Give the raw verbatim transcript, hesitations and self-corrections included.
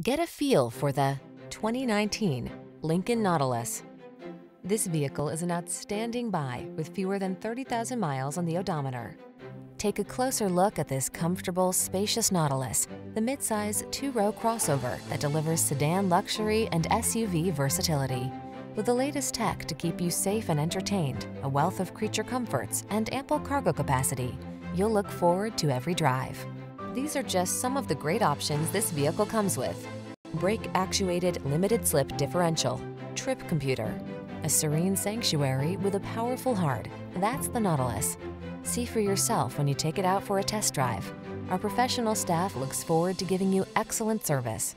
Get a feel for the twenty nineteen Lincoln Nautilus. This vehicle is an outstanding buy with fewer than thirty thousand miles on the odometer. Take a closer look at this comfortable, spacious Nautilus, the midsize two-row crossover that delivers sedan luxury and S U V versatility. With the latest tech to keep you safe and entertained, a wealth of creature comforts, and ample cargo capacity, you'll look forward to every drive. These are just some of the great options this vehicle comes with: brake-actuated limited-slip differential, trip computer, a serene sanctuary with a powerful heart. That's the Nautilus. See for yourself when you take it out for a test drive. Our professional staff looks forward to giving you excellent service.